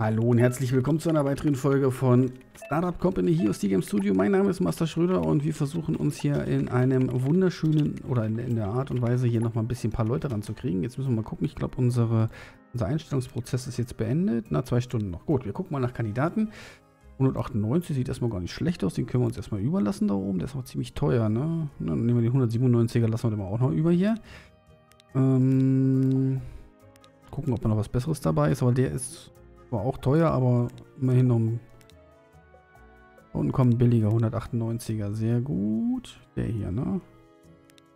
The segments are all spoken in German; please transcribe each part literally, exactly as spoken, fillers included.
Hallo und herzlich willkommen zu einer weiteren Folge von Startup Company hier aus Steel Games Studio. Mein Name ist Master Schröder und wir versuchen uns hier in einem wunderschönen oder in, in der Art und Weise hier nochmal ein bisschen ein paar Leute ranzukriegen. Jetzt müssen wir mal gucken. Ich glaube, unsere, unser Einstellungsprozess ist jetzt beendet. Na, zwei Stunden noch. Gut, wir gucken mal nach Kandidaten. hundertachtundneunzig sieht erstmal gar nicht schlecht aus. Den können wir uns erstmal überlassen da oben. Der ist auch ziemlich teuer, ne? Dann nehmen wir den hundertsiebenundneunziger, lassen wir den auch noch über hier. Ähm, gucken, ob da noch was Besseres dabei ist, aber der ist... War auch teuer, aber immerhin um. Unten kommt ein billiger hundertachtundneunziger. Sehr gut. Der hier, ne?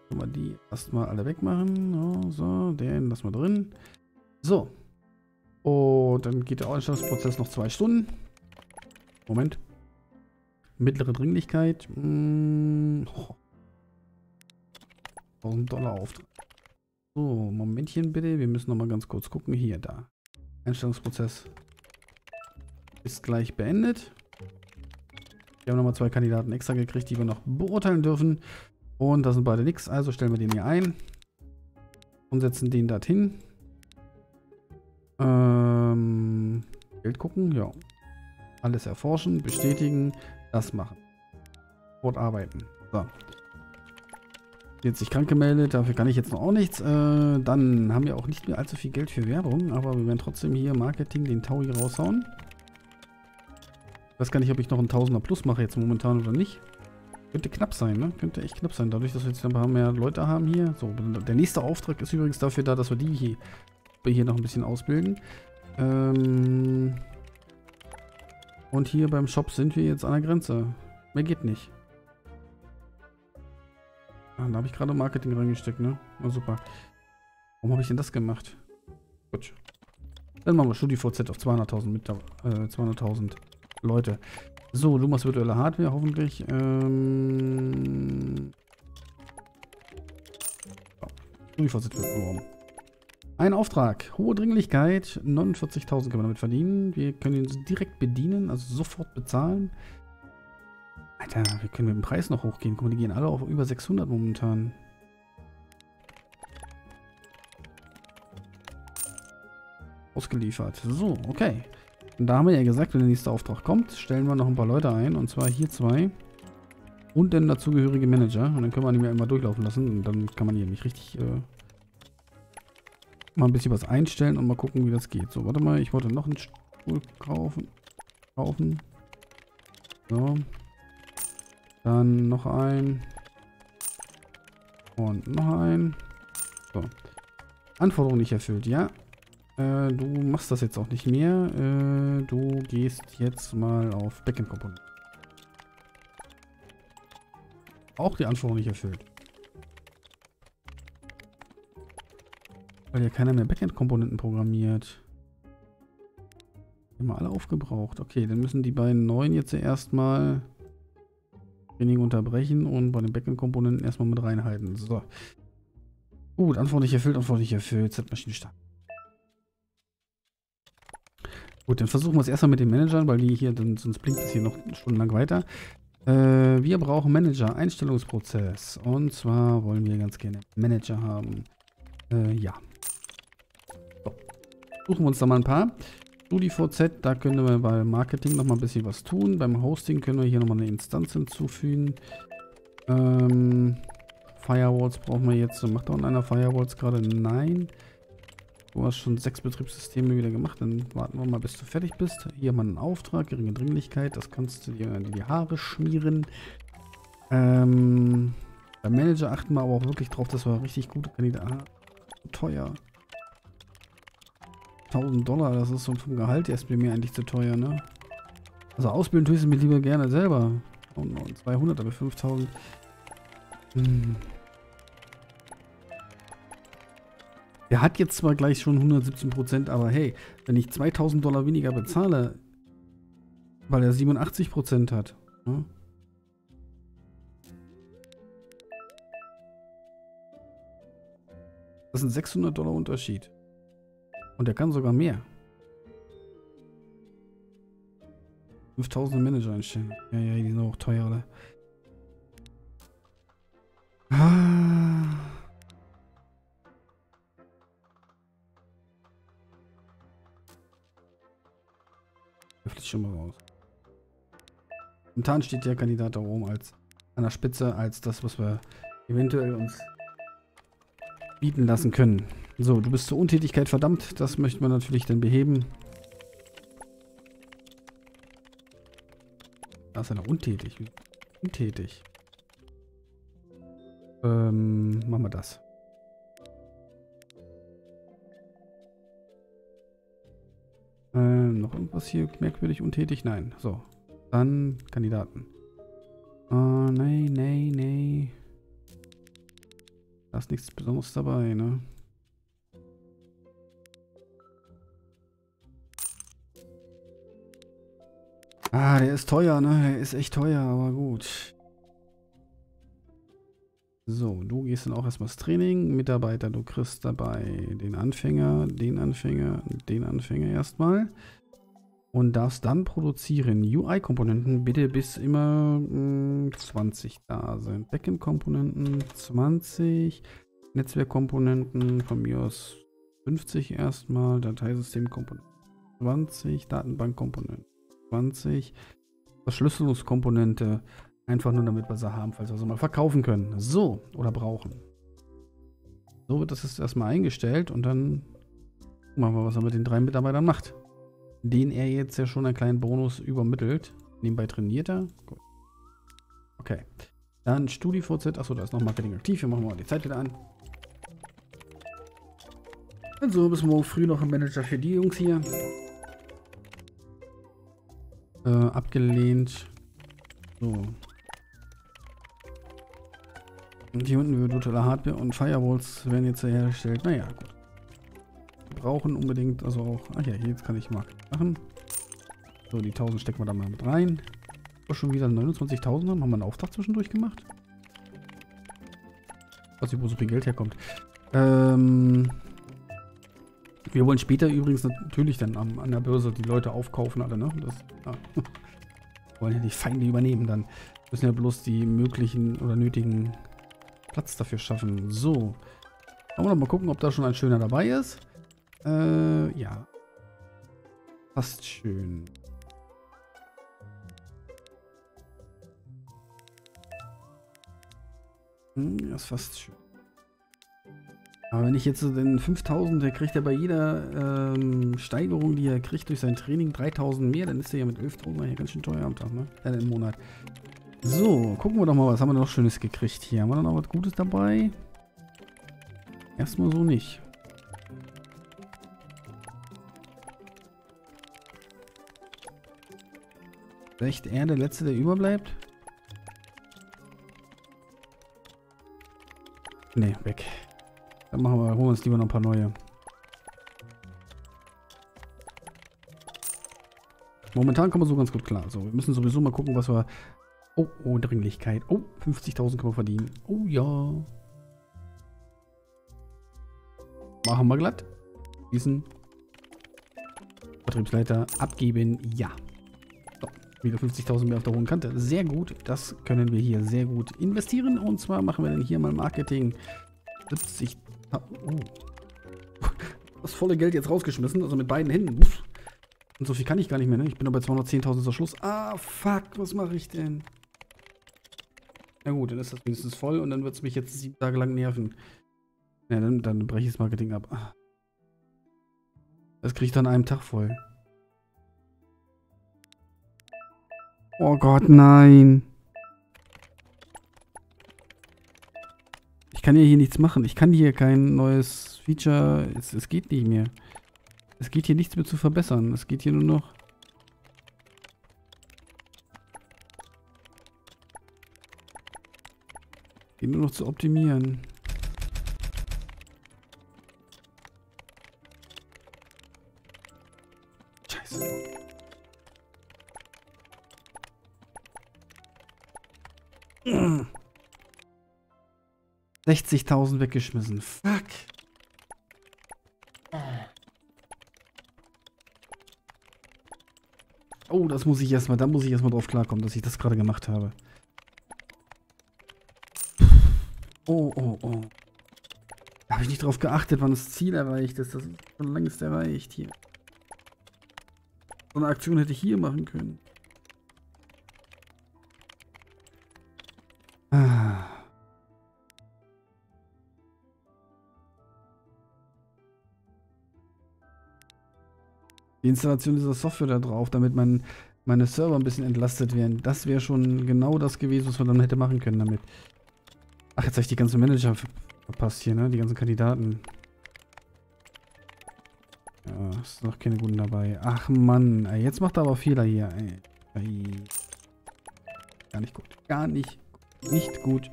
Können wir die erstmal alle wegmachen. So, den lassen wir drin. So. Und dann geht der Ausstellungsprozess noch zwei Stunden. Moment. Mittlere Dringlichkeit. Hm. Oh. tausend Dollar Auftrag. So, Momentchen bitte. Wir müssen nochmal ganz kurz gucken. Hier, da. Einstellungsprozess ist gleich beendet. Wir haben nochmal zwei Kandidaten extra gekriegt, die wir noch beurteilen dürfen. Und da sind beide nichts, also stellen wir den hier ein. Und setzen den dorthin. Ähm, Geld gucken, ja. Alles erforschen, bestätigen, das machen. Fortarbeiten. So. Jetzt sich krank gemeldet, dafür kann ich jetzt noch auch nichts. Äh, dann haben wir auch nicht mehr allzu viel Geld für Werbung, aber wir werden trotzdem hier Marketing den Tauri raushauen. Ich weiß gar nicht, ob ich noch einen Tausender Plus mache jetzt momentan oder nicht. Könnte knapp sein, ne? Könnte echt knapp sein, dadurch, dass wir jetzt ein paar mehr Leute haben hier. So, der nächste Auftrag ist übrigens dafür da, dass wir die hier, hier noch ein bisschen ausbilden. Ähm Und hier beim Shop sind wir jetzt an der Grenze. Mehr geht nicht. Ah, da habe ich gerade Marketing reingesteckt, ne? Oh, super. Warum habe ich denn das gemacht? Gut. Dann machen wir StudiVZ auf zweihunderttausend mit, äh, zweihunderttausend Leute. So, du machst virtuelle Hardware, hoffentlich. Ähm... Oh, StudiVZ wird verloren. Ein Auftrag. Hohe Dringlichkeit. neunundvierzigtausend können wir damit verdienen. Wir können ihn direkt bedienen, also sofort bezahlen. Alter, wir können mit dem Preis noch hochgehen. Guck mal, die gehen alle auf über sechshundert momentan. Ausgeliefert. So, okay. Und da haben wir ja gesagt, wenn der nächste Auftrag kommt, stellen wir noch ein paar Leute ein. Und zwar hier zwei. Und dann dazugehörige Manager. Und dann können wir die ja immer durchlaufen lassen. Und dann kann man hier nicht richtig äh, mal ein bisschen was einstellen und mal gucken, wie das geht. So, warte mal. Ich wollte noch einen Stuhl kaufen. Kaufen. So. Dann noch ein. Und noch ein. So. Anforderung nicht erfüllt, ja. Äh, du machst das jetzt auch nicht mehr. Äh, du gehst jetzt mal auf Backend-Komponenten. Auch die Anforderung nicht erfüllt. Weil ja keiner mehr Backend-Komponenten programmiert. Immer alle aufgebraucht. Okay, dann müssen die beiden neuen jetzt erstmal Training unterbrechen und bei den Backend-Komponenten erstmal mit reinhalten. So. Gut, Antwort nicht erfüllt, Antwort nicht erfüllt. Z-Maschinen starten. Gut, dann versuchen wir es erstmal mit den Managern, weil die hier, dann, sonst blinkt es hier noch stundenlang weiter. Äh, wir brauchen Manager, Einstellungsprozess. Und zwar wollen wir ganz gerne Manager haben. Äh, ja. So. Suchen wir uns da mal ein paar. StudiVZ, da können wir bei Marketing noch mal ein bisschen was tun. Beim Hosting können wir hier noch mal eine Instanz hinzufügen. Ähm, Firewalls brauchen wir jetzt. Macht auch einer Firewalls gerade? Nein. Du hast schon sechs Betriebssysteme wieder gemacht. Dann warten wir mal, bis du fertig bist. Hier mal einen Auftrag, geringe Dringlichkeit. Das kannst du dir in die Haare schmieren. Ähm, beim Manager achten wir aber auch wirklich drauf, dass wir richtig gute Kandidaten haben. Teuer. tausend Dollar, das ist so vom Gehalt erst bei mir eigentlich zu teuer, ne? Also ausbilden tue ich es mir lieber gerne selber. Und zweihundert, aber fünftausend. Hm. Der hat jetzt zwar gleich schon hundertsiebzehn Prozent, aber hey, wenn ich zweitausend Dollar weniger bezahle, weil er siebenundachtzig Prozent hat, ne? Das sind sechshundert Dollar Unterschied. Und der kann sogar mehr. fünftausend Manager einstellen. Ja, ja, die sind auch teuer, oder? Ah. Der fliegt schon mal raus. Momentan steht der Kandidat da oben als an der Spitze, als das, was wir eventuell uns bieten lassen können. So, du bist zur Untätigkeit verdammt. Das möchte man natürlich dann beheben. Da ist er noch untätig. Untätig. Ähm, machen wir das. Ähm, noch irgendwas hier merkwürdig untätig? Nein. So. Dann Kandidaten. Oh, nein, nein, nein. Da ist nichts Besonderes dabei, ne? Ah, der ist teuer, ne? Der ist echt teuer, aber gut. So, du gehst dann auch erstmal ins Training. Mitarbeiter, du kriegst dabei den Anfänger, den Anfänger, den Anfänger erstmal. Und darfst dann produzieren. U I-Komponenten bitte bis immer mh, zwanzig da sind. Backend-Komponenten zwanzig. Netzwerkkomponenten von mir aus fünfzig erstmal. Dateisystemkomponenten zwanzig. Datenbankkomponenten zwanzig. Verschlüsselungskomponente, einfach nur damit wir sie haben, falls wir sie mal verkaufen können. So, oder brauchen. So wird das jetzt erstmal eingestellt und dann machen wir, was er mit den drei Mitarbeitern macht. Den er jetzt ja schon einen kleinen Bonus übermittelt. Nebenbei trainiert er. Gut. Okay. Dann StudiVZ. Achso, da ist noch Marketing aktiv. Wir machen mal die Zeit wieder an. Und so bis morgen früh noch ein Manager für die Jungs hier. Äh, abgelehnt. So. Und hier unten virtuelle Hardware und Firewalls werden jetzt hergestellt. Naja, gut. Wir brauchen unbedingt, also auch. Ach ja, jetzt kann ich mal machen. So, die tausend stecken wir da mal mit rein. Oh, schon wieder neunundzwanzigtausend haben. Haben wir einen Auftrag zwischendurch gemacht? Was über so viel Geld herkommt. Ähm. Wir wollen später übrigens natürlich dann am, an der Börse die Leute aufkaufen, alle, ne? Das, ja. Wir wollen ja die Feinde übernehmen dann. Wir müssen ja bloß die möglichen oder nötigen Platz dafür schaffen. So. Wollen wir noch mal gucken, ob da schon ein schöner dabei ist. Äh, ja. Fast schön. Hm, das ist fast schön. Aber wenn ich jetzt den fünftausend, der kriegt ja bei jeder ähm, Steigerung, die er kriegt durch sein Training, dreitausend mehr, dann ist er ja mit elftausend hier ganz schön teuer am Tag, ne? Äh, im Monat. So, gucken wir doch mal, was haben wir noch Schönes gekriegt hier. Haben wir noch was Gutes dabei? Erstmal so nicht. Vielleicht er der Letzte, der überbleibt? Ne, weg. Dann machen wir, holen wir uns lieber noch ein paar neue. Momentan kommen wir so ganz gut klar. So, wir müssen sowieso mal gucken, was wir... Oh, oh, Dringlichkeit. Oh, fünfzigtausend können wir verdienen. Oh ja. Machen wir glatt. Schließen. Vertriebsleiter abgeben. Ja. So, wieder fünfzigtausend mehr auf der hohen Kante. Sehr gut. Das können wir hier sehr gut investieren. Und zwar machen wir dann hier mal Marketing. siebzig... Oh. Das volle Geld jetzt rausgeschmissen, also mit beiden Händen. Uff. Und so viel kann ich gar nicht mehr, ne? Ich bin noch bei zweihundertzehntausend zum Schluss. Ah, fuck, was mache ich denn? Na gut, dann ist das mindestens voll und dann wird es mich jetzt sieben Tage lang nerven. Ja, dann, dann breche ich das Marketing ab. Das kriege ich dann an einem Tag voll. Oh Gott, nein. Ich kann ja hier nichts machen. Ich kann hier kein neues Feature. Es, es geht nicht mehr. Es geht hier nichts mehr zu verbessern. Es geht hier nur noch. Geht nur noch zu optimieren. Scheiße. Mmh. sechzigtausend weggeschmissen. Fuck. Oh, das muss ich erstmal, da muss ich erstmal drauf klarkommen, dass ich das gerade gemacht habe. Oh, oh, oh. Da habe ich nicht drauf geachtet, wann das Ziel erreicht ist. Das ist schon längst erreicht hier. So eine Aktion hätte ich hier machen können. Ah. Die Installation dieser Software da drauf, damit man meine Server ein bisschen entlastet werden. Das wäre schon genau das gewesen, was man dann hätte machen können damit. Ach, jetzt habe ich die ganzen Manager verpasst hier, ne? Die ganzen Kandidaten. Ja, ist noch keine guten dabei. Ach Mann, ey, jetzt macht er aber Fehler hier. Ey. Ey. Gar nicht gut. Gar nicht. Nicht gut.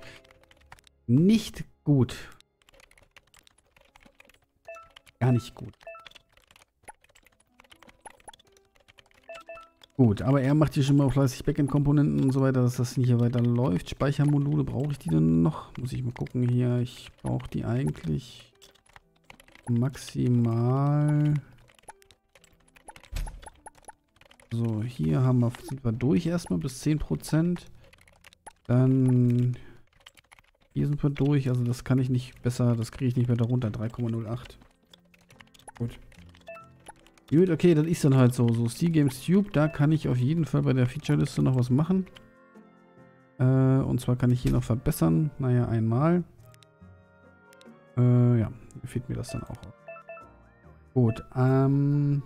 Nicht gut. Gar nicht gut. Gut, aber er macht hier schon mal fleißig Backend-Komponenten und so weiter, dass das hier weiter läuft. Speichermodule, brauche ich die denn noch? Muss ich mal gucken hier. Ich brauche die eigentlich maximal. So, hier haben wir, sind wir durch erstmal bis zehn Prozent. Dann hier sind wir durch. Also das kann ich nicht besser, das kriege ich nicht mehr darunter. drei Komma null acht. Gut. Gut, okay, das ist dann halt so. So, Steel Games Tube, da kann ich auf jeden Fall bei der Feature-Liste noch was machen. Äh, und zwar kann ich hier noch verbessern. Naja, einmal. Äh, ja, fehlt mir das dann auch. Gut, ähm...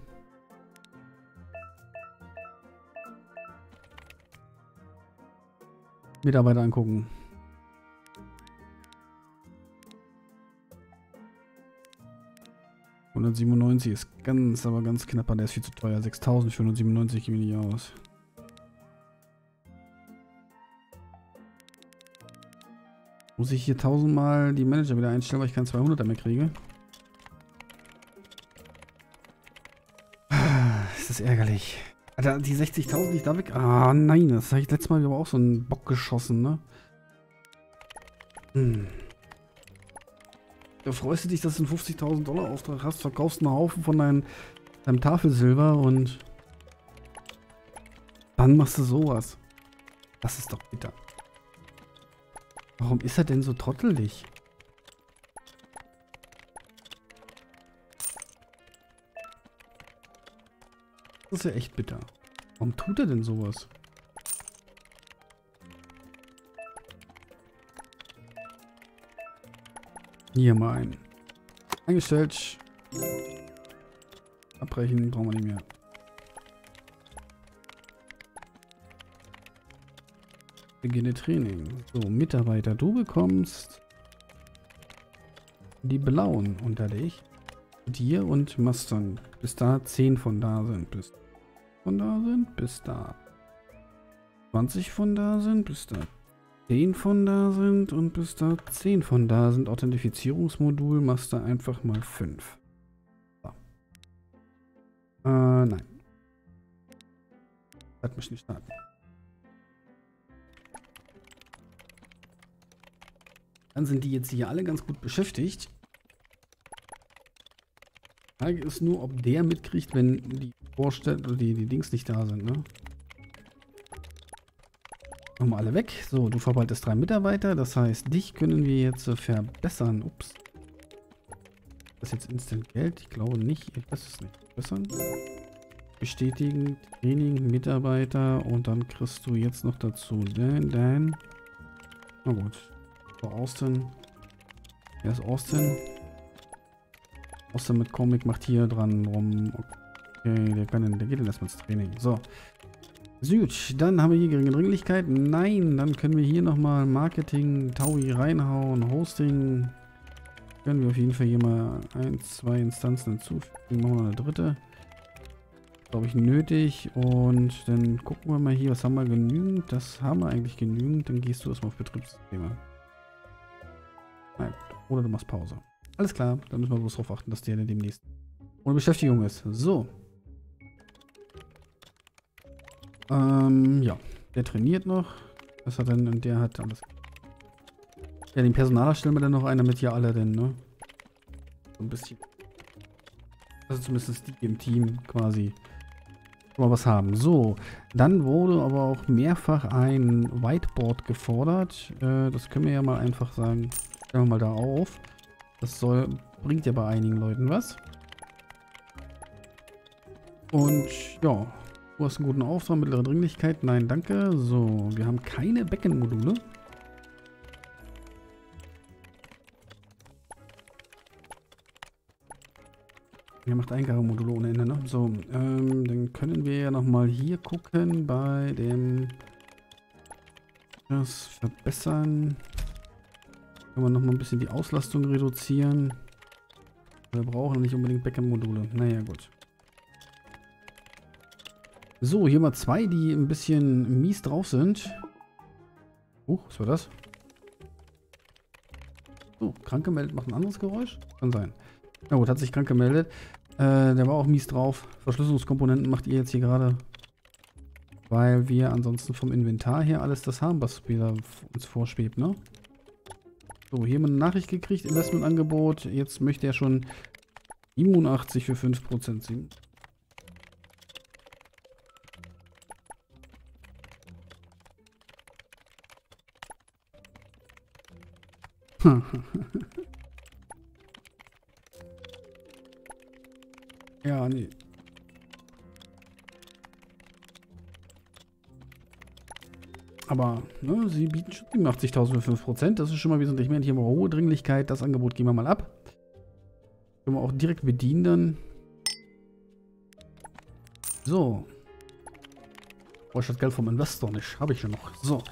Mitarbeiter angucken. hundertsiebenundneunzig ist ganz, aber ganz knapp, der ist viel zu teuer. sechstausend für hundertsiebenundneunzig gebe ich nicht aus. Muss ich hier tausendmal die Manager wieder einstellen, weil ich kein zweihunderter mehr kriege? Ist das ärgerlich. Alter, die sechzigtausend nicht da weg. Ah, nein, das habe ich letztes Mal aber auch so einen Bock geschossen, ne? Hm. Da freust du dich, dass du einen fünfzigtausend Dollar Auftrag hast, verkaufst einen Haufen von deinem, deinem Tafelsilber und dann machst du sowas. Das ist doch bitter. Warum ist er denn so trottelig? Das ist ja echt bitter. Warum tut er denn sowas? Hier mal ein. Eingestellt. Abbrechen, brauchen wir nicht mehr. Beginne Training. So, Mitarbeiter, du bekommst die blauen unter dich. Dir und Mustang. Bis da zehn von da sind. Bis von da sind, bis da. zwanzig von da sind, bis da. zehn von da sind und bis da zehn von da sind. Authentifizierungsmodul machst du einfach mal fünf. So. Äh, nein. Das muss nicht starten. Dann sind die jetzt hier alle ganz gut beschäftigt. Die Frage ist nur, ob der mitkriegt, wenn die Vorstellungen oder die, die Dings nicht da sind, ne? Nochmal alle weg. So, du verwaltest drei Mitarbeiter. Das heißt, dich können wir jetzt verbessern. Ups. Das ist jetzt Instant Geld? Ich glaube nicht. Das ist nicht. Verbessern. Bestätigen. Training, Mitarbeiter. Und dann kriegst du jetzt noch dazu den, den. Na gut. So, Austin. Wer ist Austin? Austin mit Comic macht hier dran rum. Okay, der, kann den, der geht dann erstmal ins Training. So. Gut, dann haben wir hier geringe Dringlichkeit. Nein, dann können wir hier nochmal Marketing, Tauri reinhauen, Hosting. Können wir auf jeden Fall hier mal ein, zwei Instanzen hinzufügen. Machen wir eine dritte. Glaube ich nötig. Und dann gucken wir mal hier, was haben wir genügend. Das haben wir eigentlich genügend. Dann gehst du erstmal auf Betriebssysteme. Na gut. Oder du machst Pause. Alles klar, dann müssen wir bloß darauf achten, dass der dann demnächst ohne Beschäftigung ist. So. Ähm, ja. Der trainiert noch. Das hat dann, und der hat alles. Ja, den Personaler stellen wir dann noch ein, damit hier alle denn, ne? So ein bisschen. Also zumindest die im Team quasi schon mal was haben. So. Dann wurde aber auch mehrfach ein Whiteboard gefordert. Äh, das können wir ja mal einfach sagen. Stellen wir mal da auf. Das soll, bringt ja bei einigen Leuten was. Und, ja. Du hast einen guten Auftrag, mittlere Dringlichkeit. Nein, danke. So, wir haben keine Beckenmodule. Ihr macht Eingabemodule ohne Ende, ne? So, ähm, dann können wir ja nochmal hier gucken bei dem... Das verbessern. Können wir nochmal ein bisschen die Auslastung reduzieren. Wir brauchen nicht unbedingt Backend-Module. Naja, gut. So, hier mal zwei, die ein bisschen mies drauf sind. Huch, was war das? Oh, krank gemeldet macht ein anderes Geräusch? Kann sein. Na gut, hat sich krank gemeldet. Äh, der war auch mies drauf. Verschlüsselungskomponenten macht ihr jetzt hier gerade. Weil wir ansonsten vom Inventar her alles das haben, was uns vorschwebt, ne? So, hier haben wir eine Nachricht gekriegt, Investmentangebot. Jetzt möchte er schon siebenundachtzig für fünf Prozent ziehen. Ja, nee. Aber ne, sie bieten schon siebenundachtzigtausend für fünf Prozent. Das ist schon mal wesentlich mehr. Hier haben wir hohe Dringlichkeit. Das Angebot gehen wir mal ab. Können wir auch direkt bedienen dann. So. Brauche ich das Geld vom Investor nicht. Habe ich schon noch. So,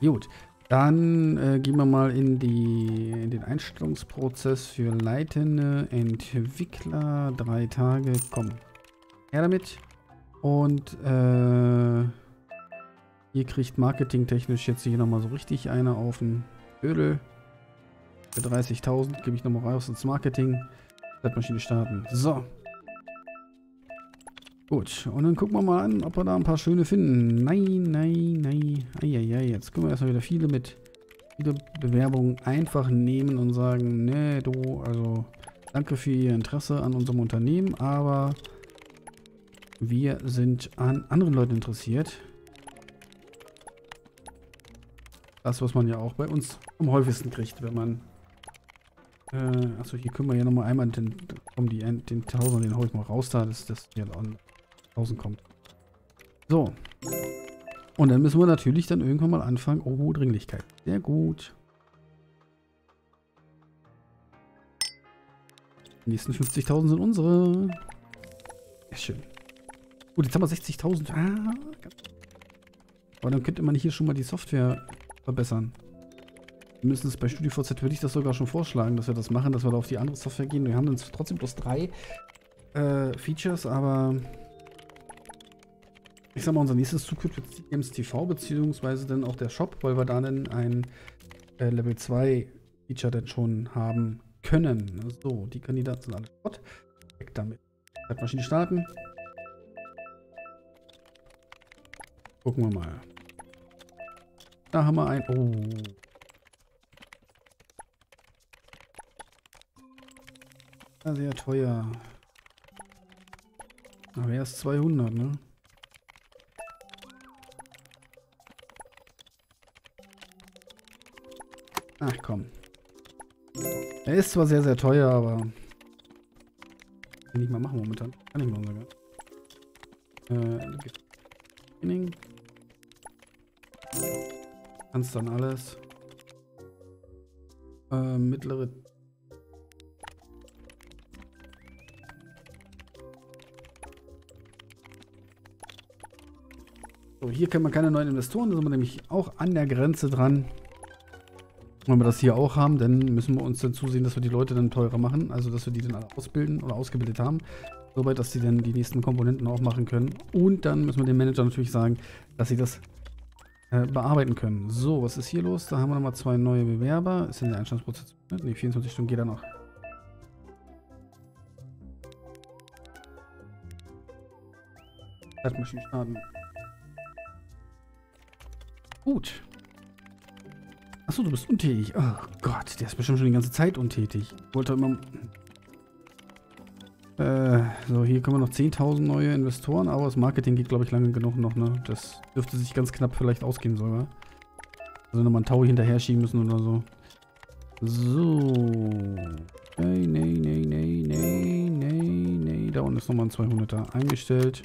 gut. Dann äh, gehen wir mal in, die, in den Einstellungsprozess für leitende Entwickler. Drei Tage. Komm. Her damit. Und äh... Ihr kriegt marketingtechnisch jetzt hier nochmal so richtig eine auf den Ödel. Für dreißigtausend gebe ich nochmal raus ins Marketing. Schreibmaschine starten. So. Gut. Und dann gucken wir mal an, ob wir da ein paar schöne finden. Nein, nein, nein. Eieiei, jetzt können wir erstmal wieder viele mit viele Bewerbungen einfach nehmen und sagen, nee, du, also danke für Ihr Interesse an unserem Unternehmen, aber wir sind an anderen Leuten interessiert. Das, was man ja auch bei uns am häufigsten kriegt, wenn man... Äh, achso, hier können wir ja nochmal einmal den... Um die, den Tausender, den hau ich mal raus da, dass das hier an tausend kommt. So. Und dann müssen wir natürlich dann irgendwann mal anfangen. Oh, Dringlichkeit. Sehr gut. Die nächsten fünfzigtausend sind unsere. Sehr schön. Gut, jetzt haben wir sechzigtausend. Ah, aber dann könnte man hier schon mal die Software... verbessern. Wir müssen es bei StudiVZ, würde ich das sogar schon vorschlagen, dass wir das machen, dass wir da auf die andere Software gehen. Wir haben dann trotzdem bloß drei äh, Features, aber ich sag mal, unser nächstes Zukunft wird Steel Games T V beziehungsweise dann auch der Shop, weil wir da dann ein äh, Level zwei Feature dann schon haben können. So, die Kandidaten sind alle fort. Weg damit. Maschine starten. Gucken wir mal. Da haben wir ein... Oh. Ja, sehr teuer. Aber erst zweihundert, ne? Ach komm. Er ist zwar sehr, sehr teuer, aber... Kann ich nicht mal machen momentan. Kann ich mal sogar. Äh, Training. Kannst dann alles. Äh, mittlere. So, hier können wir keine neuen Investoren, da sind wir nämlich auch an der Grenze dran. Wenn wir das hier auch haben, dann müssen wir uns dann zusehen, dass wir die Leute dann teurer machen, also dass wir die dann alle ausbilden oder ausgebildet haben. Soweit, dass sie dann die nächsten Komponenten auch machen können. Und dann müssen wir dem Manager natürlich sagen, dass sie das bearbeiten können. So, was ist hier los? Da haben wir nochmal zwei neue Bewerber. Ist denn der Einstellungsprozess? Ne, vierundzwanzig Stunden geht er noch. Zeitmaschine starten. Gut. Achso, du bist untätig. Oh Gott, der ist bestimmt schon die ganze Zeit untätig. Ich wollte immer... Äh, so, hier können wir noch zehntausend neue Investoren, aber das Marketing geht, glaube ich, lange genug noch, ne? Das dürfte sich ganz knapp vielleicht ausgehen sogar. Also nochmal einen Tauri hinterher schieben müssen oder so. So. Nee, nee, nee, nee, nee, nee, nee. Da unten ist nochmal ein zweihunderter eingestellt.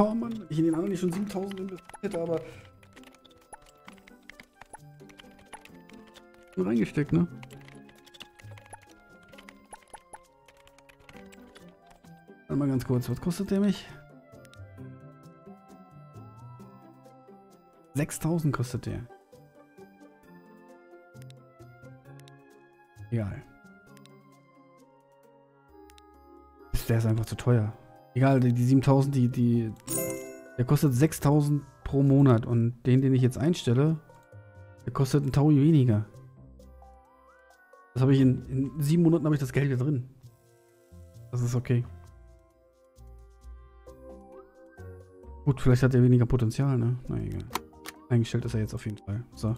Oh Mann, ich in den anderen nicht schon siebentausend investiert, aber reingesteckt, ne? Dann mal ganz kurz, was kostet der mich? sechstausend kostet der. Egal. Der ist einfach zu teuer. Egal, die, die siebentausend, die, die, der kostet sechstausend pro Monat und den, den ich jetzt einstelle, der kostet einen Tauri weniger. Das habe ich in, in sieben Monaten habe ich das Geld wieder drin. Das ist okay. Gut, vielleicht hat er weniger Potenzial, ne? Na egal. Eingestellt ist er jetzt auf jeden Fall. So.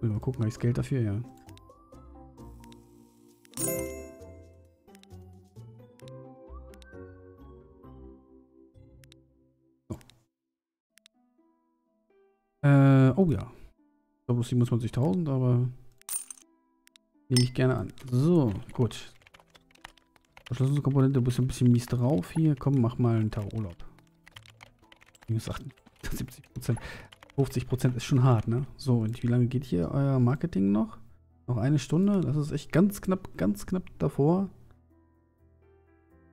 Will mal gucken, habe ich das Geld dafür, ja. Oh ja. Ich glaube siebenundzwanzigtausend, aber nehme ich gerne an. So, gut. Verschlüsselungskomponente, du bist ein bisschen mies drauf hier. Komm, mach mal einen Tag Urlaub. Minus achtundsiebzig Prozent. fünfzig Prozent ist schon hart, ne? So, und wie lange geht hier euer Marketing noch? Noch eine Stunde? Das ist echt ganz knapp, ganz knapp davor.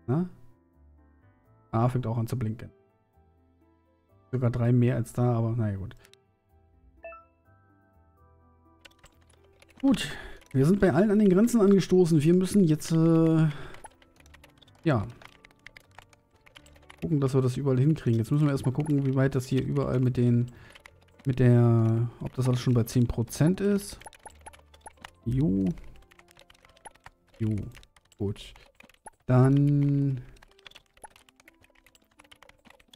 Na? Ah, fängt auch an zu blinken. Sogar drei mehr als da, aber naja, gut. Gut, wir sind bei allen an den Grenzen angestoßen. Wir müssen jetzt, äh, ja, gucken, dass wir das überall hinkriegen. Jetzt müssen wir erstmal gucken, wie weit das hier überall mit den, mit der, ob das alles schon bei zehn Prozent ist. Jo. Jo. Gut. Dann,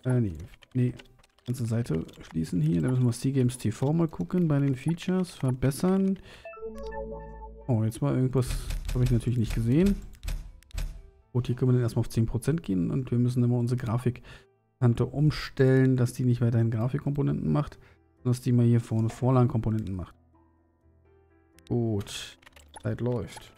äh, nee, nee, ganze Seite schließen hier. Dann müssen wir Steel Games T V mal gucken bei den Features, verbessern. Oh, jetzt mal irgendwas habe ich natürlich nicht gesehen. Gut, hier können wir dann erstmal auf zehn Prozent gehen und wir müssen dann mal unsere Grafikkante umstellen, dass die nicht weiterhin Grafikkomponenten macht, sondern dass die mal hier vorne Vorlagenkomponenten macht. Gut, Zeit läuft.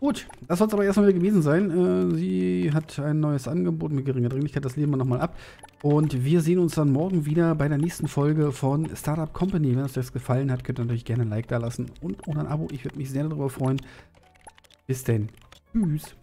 Gut, das soll es aber erstmal wieder gewesen sein. Äh, sie hat ein neues Angebot mit geringer Dringlichkeit. Das lehnen wir nochmal ab. Und wir sehen uns dann morgen wieder bei der nächsten Folge von Startup Company. Wenn euch das gefallen hat, könnt ihr natürlich gerne ein Like da lassen und auch ein Abo. Ich würde mich sehr darüber freuen. Bis denn. Tschüss.